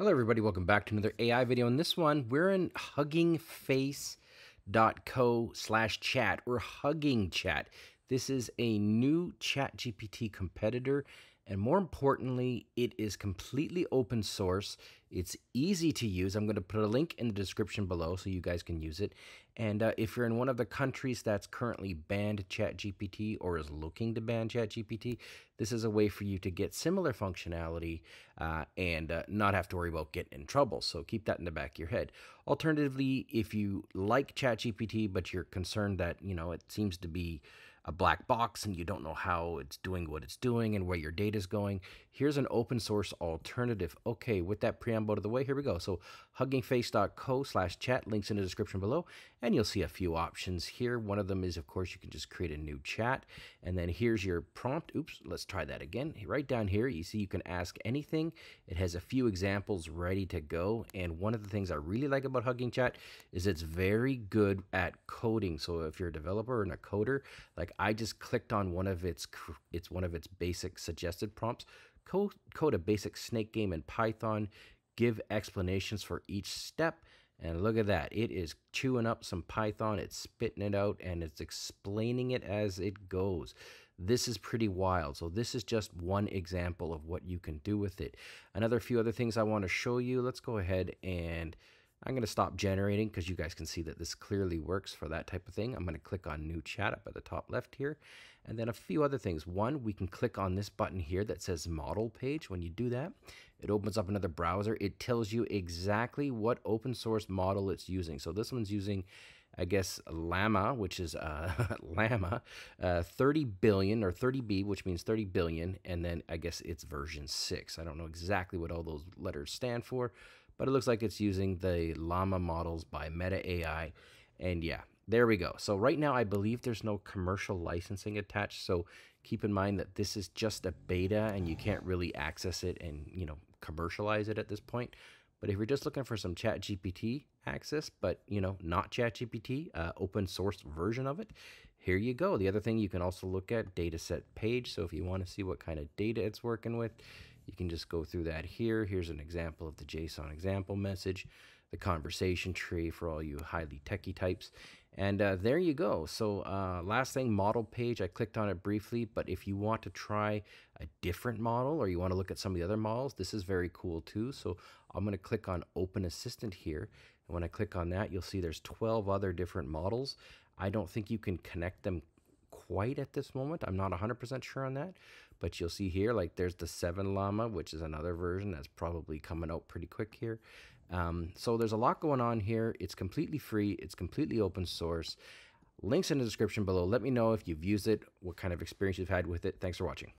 Hello everybody, welcome back to another AI video. In this one, we're in huggingface.co/chat or Hugging Chat. This is a new ChatGPT competitor, and more importantly, it is completely open source. It's easy to use. I'm going to put a link in the description below so you guys can use it. And if you're in one of the countries that's currently banned ChatGPT or is looking to ban ChatGPT, this is a way for you to get similar functionality and not have to worry about getting in trouble. So keep that in the back of your head. Alternatively, if you like ChatGPT, but you're concerned that, you know, it seems to be a black box and you don't know how it's doing what it's doing and where your data is going, here's an open source alternative. Okay, with that preamble out of the way, here we go. So huggingface.co/chat, links in the description below, and you'll see a few options here. One of them is, of course, you can just create a new chat, and then here's your prompt. Oops, let's try that again. Right down here, you see you can ask anything. It has a few examples ready to go, and one of the things I really like about Hugging Chat is it's very good at coding. So if you're a developer and a coder, like I just clicked on one of its basic suggested prompts. Code a basic snake game in Python. Give explanations for each step. And look at that. It is chewing up some Python. It's spitting it out and it's explaining it as it goes. This is pretty wild. So this is just one example of what you can do with it. Another few other things I want to show you. Let's go ahead and I'm going to stop generating because you guys can see that this clearly works for that type of thing. I'm going to click on new chat up at the top left here. And then a few other things. One, we can click on this button here that says model page. When you do that, it opens up another browser. It tells you exactly what open source model it's using. So this one's using, I guess, Llama, which is Llama 30 billion or 30B, which means 30 billion. And then I guess it's version 6. I don't know exactly what all those letters stand for, but it looks like it's using the Llama models by Meta AI. And yeah, there we go. So right now, I believe there's no commercial licensing attached. So keep in mind that this is just a beta and you can't really access it and, you know, commercialize it at this point. But if you're just looking for some ChatGPT access, but, you know, not ChatGPT, open source version of it, here you go. The other thing you can also look at, dataset page. So if you want to see what kind of data it's working with, you can just go through that here. Here's an example of the JSON example message, the conversation tree for all you highly techie types. And there you go. So last thing, model page. I clicked on it briefly, but if you want to try a different model or you want to look at some of the other models, this is very cool too. So I'm going to click on Open Assistant here. And when I click on that, you'll see there's 12 other different models. I don't think you can connect them quite at this moment. I'm not 100% sure on that, but you'll see here, like there's the 7 Llama, which is another version that's probably coming out pretty quick here. So there's a lot going on here. It's completely free. It's completely open source. Links in the description below. Let me know if you've used it, what kind of experience you've had with it. Thanks for watching.